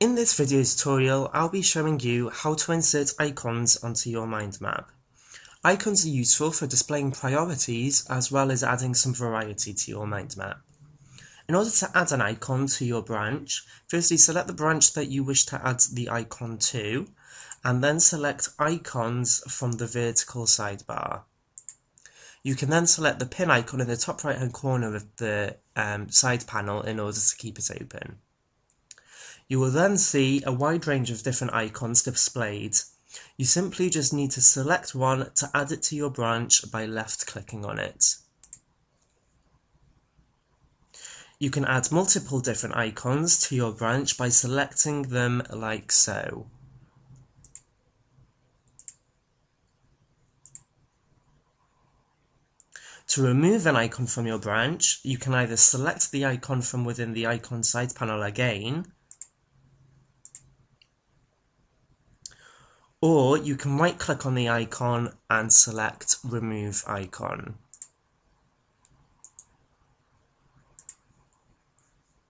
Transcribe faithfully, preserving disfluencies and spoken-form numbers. In this video tutorial, I'll be showing you how to insert icons onto your mind map. Icons are useful for displaying priorities as well as adding some variety to your mind map. In order to add an icon to your branch, firstly select the branch that you wish to add the icon to, and then select Icons from the vertical sidebar. You can then select the pin icon in the top right hand corner of the um, side panel in order to keep it open. You will then see a wide range of different icons displayed. You simply just need to select one to add it to your branch by left clicking on it. You can add multiple different icons to your branch by selecting them like so. To remove an icon from your branch, you can either select the icon from within the icon side panel again, or you can right-click on the icon and select Remove Icon.